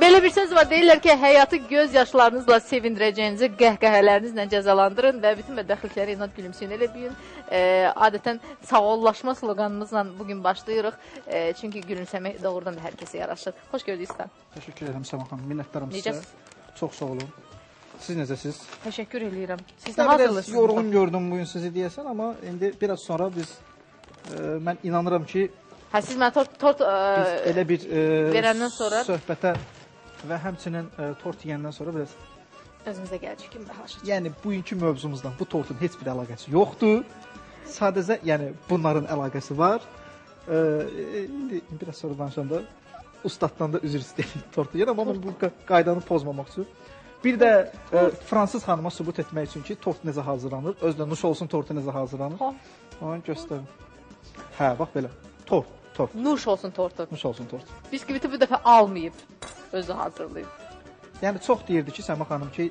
Belə bir söz var, deyirlər ki, həyatı gözyaşlarınızla sevindirəcəyinizi qəhqəhələrinizlə cəzalandırın və bütün bədbəxtlikləri inad gülümsəyin. Elə bir gün adətən sağollaşma sloganımızla bugün başlayırıq. Çünki gülümsəmək doğrudan da hər kəsə yaraşır. Xoş gördük sizdən. Təşəkkür edirəm Səman xanım, minnətdarım sizə. Çox sağ olun. Siz necəsiniz? Təşəkkür edirəm. Siz də biraz yorğun gördüm bugün sizi deyəsən, amma indi biraz sonra biz, mən inanıram ki, siz mənə tort verəndən sonra söhbətə və həmçinin tort yiyəndən sonra biraz özümüzə gələcək kimi baxacaq. Yəni, bugünkü mövzumuzdan bu tortun heç bir əlaqəsi yoxdur. Sadəcə, yəni, bunların əlaqəsi var. Biraz sonra danışan da ustaddan da üzr istəyir tortu. Yəni, amma bu qaydanı pozmamaq üçün. Bir də fransız xanıma sübut etmək üçün ki, tort necə hazırlanır. Özlə, Nuş Olsun tortu necə hazırlanır. Onu göstərim. Hə, bax belə. Tort. Nuş Olsun tortu. Nuş Olsun tortu. Biskviti bu dəfə almayıb, özü hazırlayıb. Yəni, çox deyirdi ki, Səbəh xanım ki,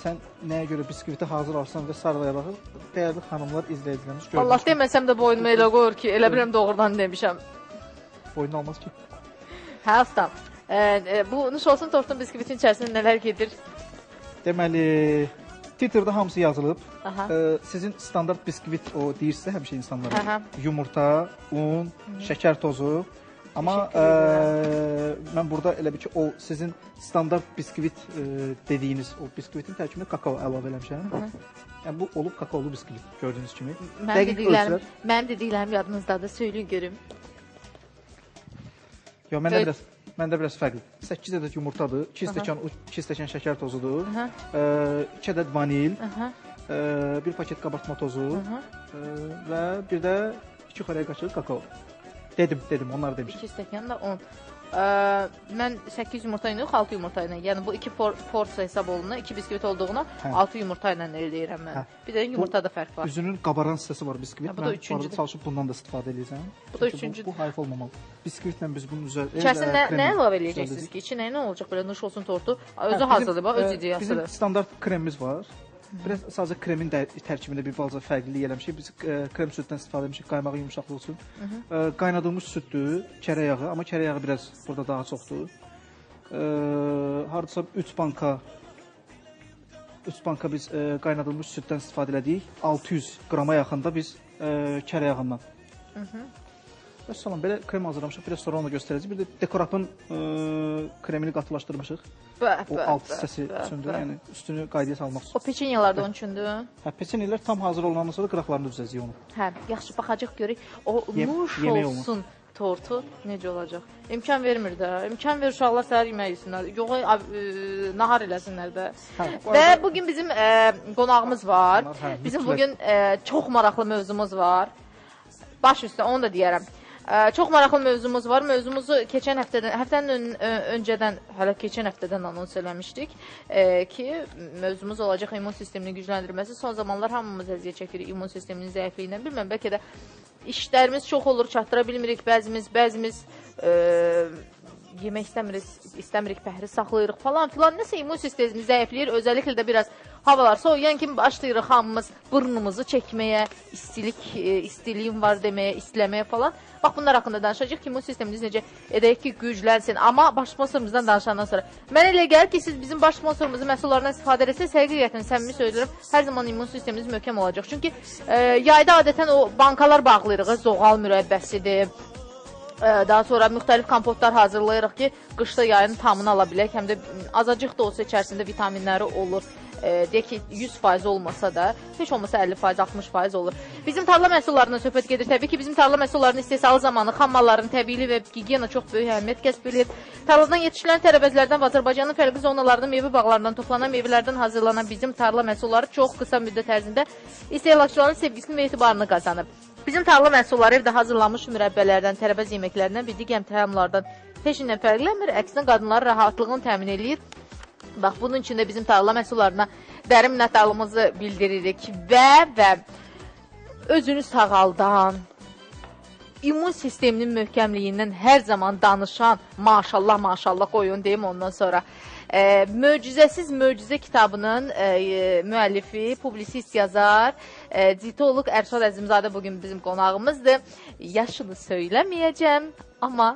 sən nəyə görə biskviti hazır alsan və sarvaya baxır, dəyərli xanımlar izləyicilərimiz görmüşəm. Allah deməsəm də boynumu elə qoyur ki, elə biləm doğrudan demişəm. Boynu almaz ki. Hə, ustam. Bu Nuş Olsun tortun biskvitin içərisində nələr gedir? Deməli, Twitterda hamısı yazılıb. Sizin standart biskvit o deyirsə həmişə insanlara. Yumurta, un, şəkər tozu. Amma mən burada elə bir ki, o sizin standart biskvit dediyiniz o biskvitin tərkibində kakao əlavə eləmişəm. Yəni, bu olub kakaolu biskvit gördüyünüz kimi. Mən dediklərim yadınızdadır, söyləyin görüm. Yox, məndə biraz fərqli. 8 ədəd yumurtadır, 2 stəkan şəkər tozudur, 2 ədəd vanil, bir paket qabartma tozu və bir də 2 xörək qaşığı kakao. Dedim, onlar demişəm. 2 stəkan da 10. Mən 8 yumurta ilə yox, 6 yumurta ilə. Yəni, bu 2 porsiya hesab olunur, 2 biskvit olduğuna 6 yumurta ilə eləyirəm mən. Bir də yumurtada fərq var. Üzünün qabaran hissəsi var biskvit. Mən çalışıb bundan da istifadə edəcəm. Bu da üçüncüdür. Bu hayf olmamalı. Biskvitlə biz bunun üzərində... İçərisində nə əlavə eləyəcəksiniz ki? İçi nə olacaq? Belə Nuş Olsun tortu özü hazırdır, öz ideyasıdır. Bizim standart kremimiz var. Biraz sadəcə kremin tərkibində bir balaca fərqlilik eləmişik. Biz krem süddən istifadə etmişik, qaymağı yumuşaqlıq olsun. Qaynadılmış süddür, kərə yağı. Amma kərə yağı biraz burada daha çoxdur. Haradasa 3 banka biz qaynadılmış süddən istifadə elədik. 600 qrama yaxında biz kərə yağından. Və salam, belə krem hazırlamışıq, biraz sonra onu göstərəcəyik. Bir də dekorapın kremini qatılaşdırmışıq. O alt hissəsi üçündür, yəni üstünü qaydaya salmaq üçün. O peçinyalar da onun üçündür. Hə, peçinyalar tam hazır olandan sonra qıraqlarını düzəcəyik onu. Hə, yaxşı, baxacaq görək, o Nuş Olsun tortu necə olacaq? İmkan vermir də, imkan verir uşaqlar səhər yemək yesinlər, yox, nahar eləsinlər də. Və bugün bizim qonağımız var, bizim bugün çox maraqlı mövzumuz var. Baş üstə, onu da deyərəm. Çox maraqlı mövzumuz var. Mövzumuzu keçən həftədən anons eləmişdik ki, mövzumuz olacaq immun sistemini gücləndirməsi. Son zamanlar hamımız əziyyət çəkirik immun sisteminin zəifliyindən. Bilməm, bəlkə də işlərimiz çox olur, çatdıra bilmirik. Bəzimiz yemək istəmirik, pəhri saxlayırıq falan filan. Nəsə immun sistemimiz zəifliyir. Özəlliklə də biraz havalar soğuyan kimi başlayırıq hamımız burnumuzu çəkməyə, istiliyim var deməyə, istiləməyə falan. Bax, bunlar haqqında danışacaq ki, immun sistemimiz necə edək ki, güclənsin. Amma baş sponsorumuzdan danışandan sonra. Mən elə gəlir ki, siz bizim baş sponsorumuzu məhsullarından istifadə etsəniz, həqiqətən səmimi söylüyorum, hər zaman immun sistemimiz möhkəm olacaq. Çünki yayda adətən o bankalar bağlayırıq, zoğal mürəbbəsidir. Daha sonra müxtəlif kompotlar hazırlayırıq ki, qışda yayının tamını ala bilək. Həm də azacıq da olsa içərisində vitaminləri olur. Deyək ki, 100% olmasa da, heç olmasa 50%, 60% olur. Bizim tarla məhsullarından söhbət gedir. Təbii ki, bizim tarla məhsullarının istehsalı zamanı xammalların təbiili və gigiyena çox böyük əhəmiyyət kəsb edir. Tarladan yetişilən tərəvəzlərdən və Azərbaycanın fərqli zonalarının meyvə bağlarından toplanan meyvələrdən hazırlanan bizim tarla məhsulları çox qısa müddət ərzində istehlakçıların sevgisini və etibarını qazanıb. Bizim tarla məhsulları evdə hazırlanmış mürəbbələrdən, tərəvəz yeməklərindən və digər təamlardan peşindən fərqlənmir, əksinə qadınların rahatlığını təmin edir. Bax, bunun üçün də bizim tarla məhsullarına dərin minnətdarlığımızı bildiririk və özünü sağaldan, immun sisteminin möhkəmliyindən hər zaman danışan, maşallah, maşallah qoyun, deyim ondan sonra. Möcüzəsiz Möcüzə kitabının müəllifi, publisist yazar, dietoloq Ərşad Əzimzadə bugün bizim qonağımızdır. Yaşını söyləməyəcəm, amma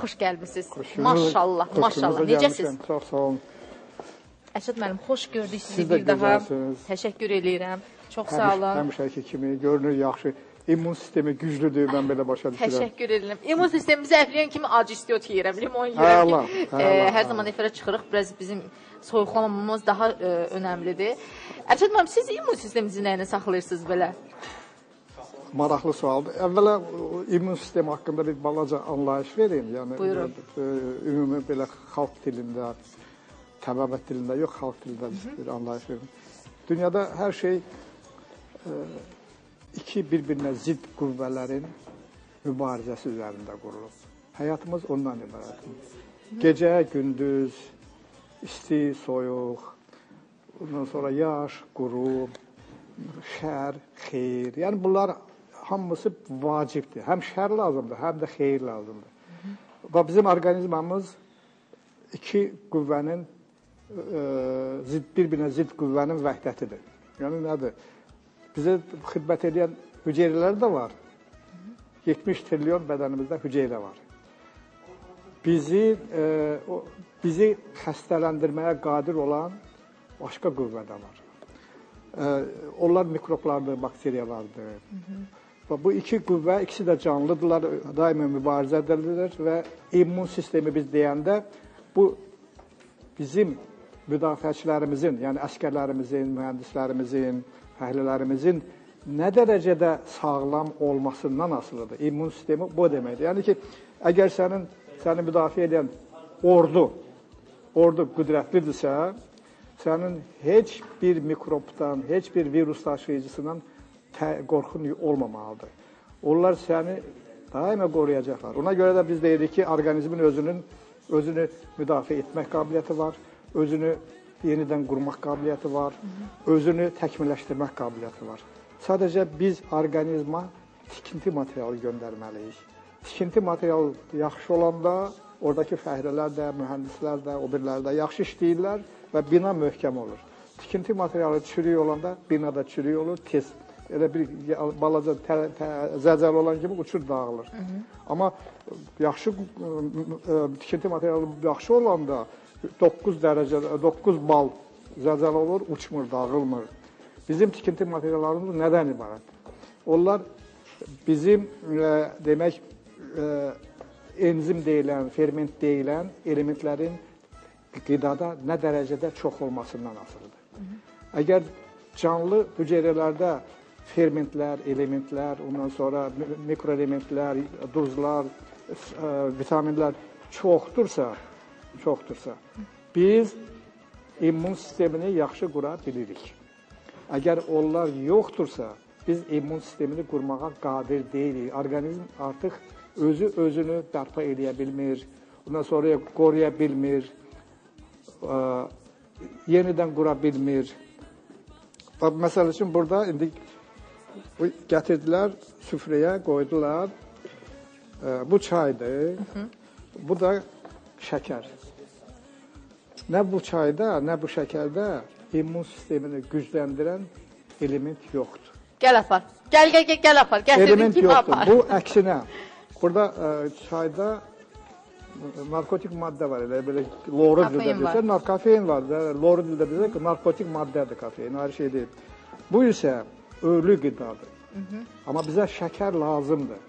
Xoş gəlmisiniz. Maşallah, maşallah. Necəsiz? Çox sağ olun. Ərşad müəllim, xoş gördük sizi bir daha. Təşəkkür eləyirəm. Çox sağ olun. Həmişəki kimi görünür yaxşı. İmmun sistemi güclüdür, mən belə başa düşürəm. Təşəkkür edirəm. İmmun sistemi zəifləyən kimi acı istiot yeyirəm, limon yeyirəm ki, hər zaman efirə çıxırıq, biraz bizim soyuqlamamız daha önəmlidir. Ərşad müəllim, siz immun sisteminizi nəyinə saxlayırsınız belə? Maraqlı sualdır. Əvvələ immun sistemi haqqında bir balaca anlayış verin. Yəni, ümumi belə xalq dilində, təbabət dilində, yox xalq dilində bir anlayış verin. Dünyada hər şey iki bir-birine zid qüvvələrin mübarizəsi üzərində qurulur. Həyatımız ondan ibarətdir. Gecə, gündüz, isti, soyuq, ondan sonra yaş, quru, şər, xeyir. Yəni bunlar hamısı vacibdir. Həm şər lazımdır, həm də xeyir lazımdır. Və bizim orqanizmamız iki qüvvənin, bir-birinə zid qüvvənin vəhdətidir. Yəni nədir? Bizə xidmət edən hüceyrələr də var. 70 trilyon bədənimizdə hüceyrə var. Bizi xəstələndirməyə qadir olan başqa qüvvə də var. Onlar mikroblardır, bakteriyalardır. Bu iki qüvvə, ikisi də canlıdırlar, daima mübarizə edilir və immun sistemi biz deyəndə bu bizim müdafiəçilərimizin, yəni əskərlərimizin, mühəndislərimizin, fəhlərimizin nə dərəcədə sağlam olmasından asılıdır. İmmun sistemi bu deməkdir. Yəni ki, əgər səni müdafiə edən ordu qüdrətlidirsə, sənin heç bir mikrobdan, heç bir virus daşıyıcısından qorxun olmamalıdır. Onlar səni daima qoruyacaqlar. Ona görə də biz deyirik ki, orqanizmin özünü müdafiə etmək qabiliyyəti var, özünü yenidən qurmaq qabiliyyəti var, özünü təkmilləşdirmək qabiliyyəti var. Sadəcə biz orqanizma tikinti materialı göndərməliyik. Tikinti materialı yaxşı olanda oradakı fəhlələr də, mühəndislər də, o birləri də yaxşı işləyirlər və bina möhkəm olur. Tikinti materialı çürük olanda binada çürük olur, tez. Elə bir balaca zəlzələ olan kimi uçur dağılır. Amma tikinti materialı yaxşı olanda 9 bal zəlzələ olur, uçmur, dağılmır. Bizim tikinti materiallarımız nədən ibarətdir? Onlar bizim demək enzim deyilən, ferment deyilən elementlərin qidada nə dərəcədə çox olmasından asılıdır. Əgər canlı hüceyrələrdə fermentlər, elementlər, ondan sonra mikroelementlər, duzlar, vitaminlər çoxdursa, biz immun sistemini yaxşı qura bilirik. Əgər onlar yoxdursa, biz immun sistemini qurmağa qadir deyilik. Orqanizm artıq özünü bərpa eləyə bilmir, ondan sonra qoruya bilmir, yenidən qura bilmir. Məsəl üçün, burada indi gətirdilər, süfrəyə qoydular. Bu çaydır, bu da şəkər. Nə bu çayda, nə bu şəkərdə immun sistemini gücləndirən element yoxdur. Gəl apar, gəl apar, gətirdin kimi apar. Bu əksinə, burada çayda narkotik maddə var, belə loru dildə deyirsə, kafein var, loru dildə deyirsə ki, narkotik maddədir kafein, ayrı şey deyil. Bu isə ölü qidadır, amma bizə şəkər lazımdır.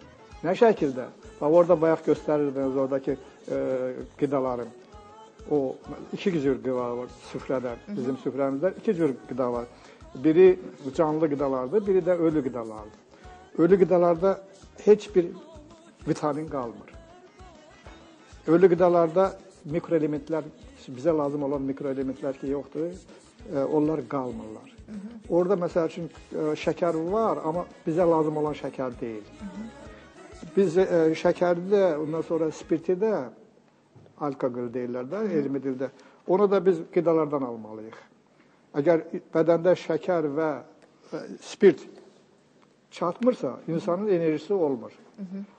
Nə şəkildə? Orada bayaq göstərirdiniz oradakı qidaların. O iki cür qida var süfrədən, bizim süfrəmizdən iki cür qida var. Biri canlı qidalardır, biri də ölü qidalardır. Ölü qidalarda heç bir vitamin qalmır. Ölü qidalarda mikroelementlər, bizə lazım olan mikroelementlər ki, yoxdur, onlar qalmırlar. Orada məsəl üçün şəkər var, amma bizə lazım olan şəkər deyil. Biz şəkərdə, ondan sonra spirtidə, alkoqol deyirlər də, elmi dildə. Onu da biz qidalardan almalıyıq. Əgər bədəndə şəkər və spirt çatmırsa, insanın enerjisi olmur.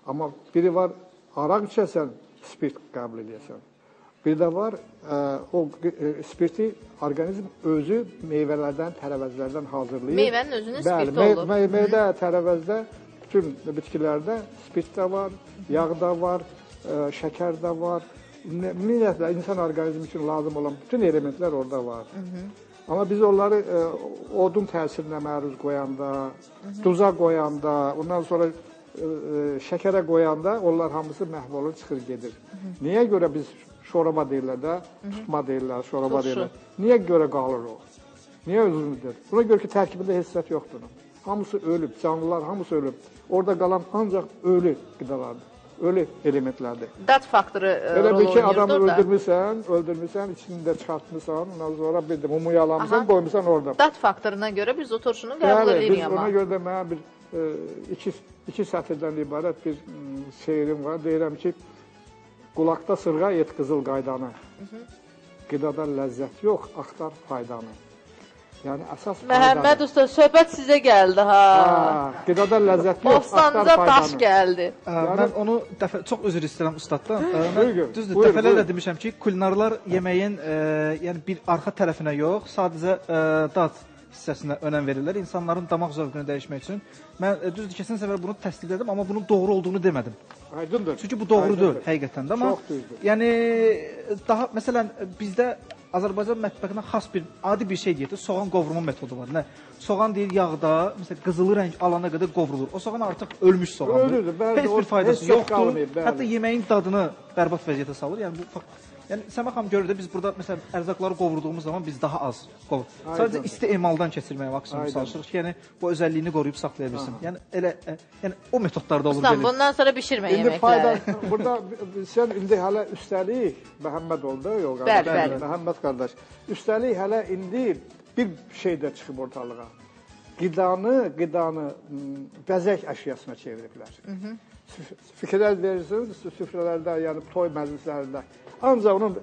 Amma biri var, araq içəsən, spirt qəbul edəsən. Bir də var, o spirti orqanizm özü meyvələrdən, tərəvəzlərdən hazırlayır. Meyvənin özünün spirt olur. Meyvədə, tərəvəzdə, bütün bitkilərdə spirt də var, yağ da var, şeker de var. Ümumiyyətlə insan orqanizmi için lazım olan bütün elementler orada var. Hı -hı. Ama biz onları odun təsirinə məruz qoyanda, Hı -hı. duza qoyanda, ondan sonra şəkərə qoyanda onlar hamısı məhv olur, çıxır gedir. Hı -hı. Niyə görə biz şoraba deyirlər də, tutma deyirlər, şoraba deyirlər. Niyə görə qalır o? Niyə uzun müddət? Buna görə ki, tərkibində hissət yoxdur. Hamısı ölüb, canlılar hamısı ölüb. Orada qalan ancaq ölü qidalardır. Ölü elementlərdir. Dad faktoru rol oynayırdı orada. Elə bir ki, adamı öldürmüsən, içini də çıxartmısan, ondan sonra bir də mumu yalamışsan, qoymuşsan orada. Dad faktoruna görə biz o turşunu qəbul edirik ama. Ona görə də mənim bir iki sətirdən ibarət bir şeirim var. Deyirəm ki, qulaqda sırğa et qızıl qaydanı. Qidada ləzzət yox, axtar faydanı. Yəni əsas Mehmet ustad, söhbət sizə gəldi ha. Qidada ləzzət yox, axtar faydanı. Mən onu çox üzr istəyirəm ustaddan. Düzdür, dəfələrlə demişəm ki, kulinarlar yeməyin yəni bir arxa tərəfinə yox, sadəcə dad hissəsinə önəm verirlər, insanların damaq zövqünü dəyişmək üçün. Mən düzdür, keçən səfər bunu təsdiq edim, amma bunun doğru olduğunu demədim. Aydındır. Çünki bu doğru deyil, həqiqətən də. Çox düzdür. Yəni, daha, məsələn, bizdə Azərbaycan mətbəxinə xas bir, adi bir şey deyirdi, soğan qovurma metodu var. Nə? Soğan deyil, yağda, məsələn, qızılı rəng alana qədər qovrulur. O soğan artıq ölmüş soğandır. Heç bir faydası yoxdur. Hətta yeməyin dadını bərbat vəziyyətə salır. Yəni, bu fakt... Yəni, Səbəh xanım görür də, biz burada, məsələn, ərzaqları qovurduğumuz zaman biz daha az qovuruq. Sadəcə istemaldan keçirməyə maksimum çalışırıq ki, yəni, bu özəlliyini qoruyub saxlaya bilsin. Yəni, elə o metodlarda olur gəlir. Ustam, bundan sonra bişirmə yeməkləri. Burada, sən indi hələ üstəlik, Məhəmməd oldu, yox, Məhəmməd qardaş, üstəlik hələ indi bir şey də çıxıb ortalığa. Qidanı bəzək əşyasına çeviriblər. Fikirlər verirsiniz, süfrələrdə, yəni toy məclislərində. Ancaq onun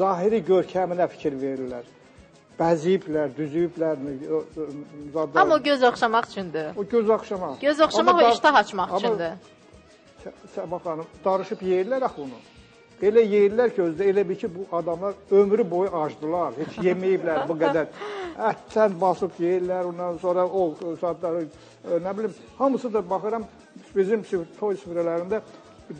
zahiri görkəminə fikir verirlər. Bəziyiblər, düzüyüblər. Amma o göz oxşamaq üçündür. O göz oxşamaq. Göz oxşamaq və iştah açmaq üçündür. Səbəh xanım, darışıb yeyirlər axı onu. Elə yeyirlər ki, özdə elə bil ki, bu adamlar ömrü boyu acdılar, heç yeməyiblər bu qədər. Ətdən basıb yeyirlər, ondan sonra o saatları, nə bilim, hamısı da baxıram, bizim toy süfrələrində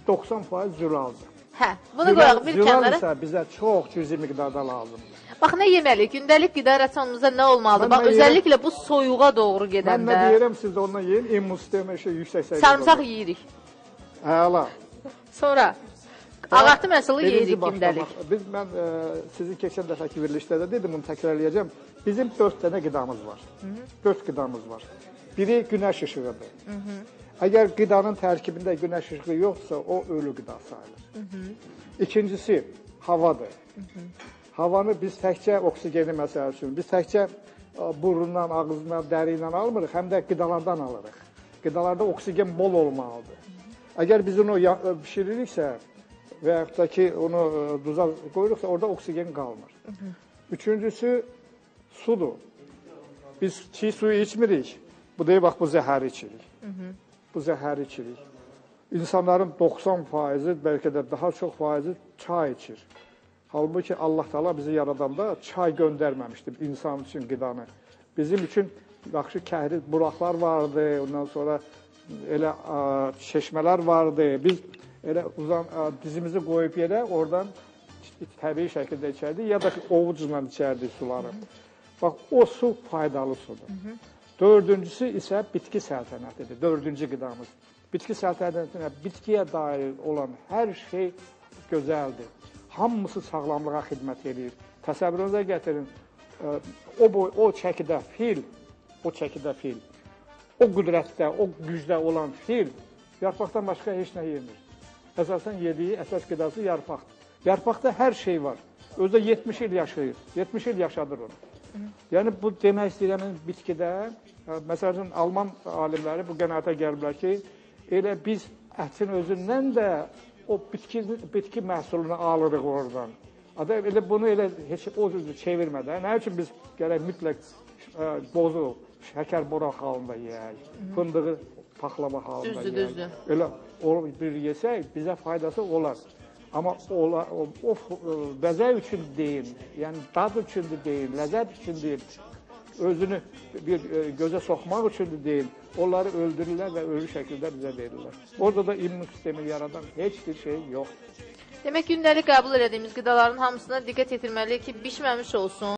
90% zülaldır. Hə, bunu qoyaq bir kənara. Zülal isə bizə çox cüzi miqdarda lazımdır. Bax, nə yeməli, gündəlik qida rəsonumuzda nə olmalıdır? Bax, özəlliklə bu soyuğa doğru gedəndə. Mən nə deyirəm, siz də ondan yeyin, immun sistemi yüksək səviyyədə olur. Sarımsaq yeyirik. Əla. Sonra... Ağatı məsələ yeyirik gündəlik. Mən sizin keçən dəfəki verilişlərdə dedim, bunu təkrarlayacağım. Bizim 4 dənə qidamız var. 4 qidamız var. Biri günəş işığıdır. Əgər qidanın tərkibində günəş işığı yoxsa, o ölü qida sayılır. İkincisi, havadır. Havanı biz təkcə oksigeni məsələ üçün, biz təkcə burundan, ağızdan, dərindən almırıq, həm də qidalardan alırıq. Qidalarda oksigen bol olmalıdır. Əgər biz onu pişiririksə, və yaxud da ki, onu duza qoyuruqsa, orada oksigen qalmır. Üçüncüsü, sudur. Biz çiğ suyu içmirik. Bu deyil, bax, bu zəhəri içirik. Bu zəhəri içirik. İnsanların 90%-i, bəlkə də daha çox faizi çay içir. Halbuki Allah-Teala bizi yaradanda çay göndərməmişdir insan üçün qidanı. Bizim üçün yaxşı kəhri buraqlar vardı, ondan sonra elə çeşmələr vardı. Biz... Elə dizimizi qoyub yerə, oradan təbii şəkildə içərdik, ya da ki, ovucla içərdik suları. Bax, o su faydalı sudur. Dördüncüsü isə bitki səltənətidir, 4-cü qidamız. Bitki səltənətinə, bitkiyə dair olan hər şey gözəldir. Hamısı sağlamlığa xidmət edir. Təsəvvürünüzə gətirin, o çəkidə fil, o qüdrətdə, o gücdə olan fil, yarpaqdan başqa heç nə yemir. Əsasən yediyi, əsas qidası yarpaqdır. Yarpaqda hər şey var. Özü də 70 il yaşayır, 70 il yaşadır onu. Yəni, bu demək istəyirəm, bitkidə, məsələn, Alman alimləri bu qənaətə gəliblər ki, elə biz ətin özündən də o bitki məhsulunu alırıq oradan. Adam elə bunu elə heç o cür çevirmədən, nə üçün biz gərək mütləq bozu, şəkər boraq halında yeyək, fındığı paxlama halında yeyək. Elə... O bir yesək, bizə faydası olar. Amma o bəzək üçün deyil, yəni dad üçün deyil, ləzzət üçün deyil. özünü bir göze sokmak için değil, onları öldürürler ve ölü şekilde bize verirler. Orada da immün sistemi yaradan hiçbir şey yok. Demek gündelik kabul edildiğimiz gıdaların hamısına dikkat etmeli ki pişmemiş olsun.